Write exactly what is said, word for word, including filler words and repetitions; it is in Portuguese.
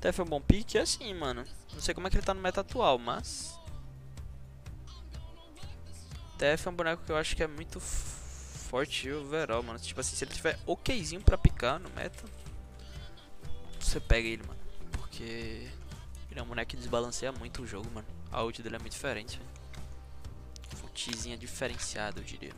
T F é um bom pick? É sim, mano. Não sei como é que ele tá no meta atual, mas... T F é um boneco que eu acho que é muito forte overall, mano. Tipo assim, se ele tiver okzinho pra picar no meta, você pega ele, mano. Porque ele é um boneco que desbalanceia muito o jogo, mano. A ult dele é muito diferente. Tizinha diferenciada, eu diria.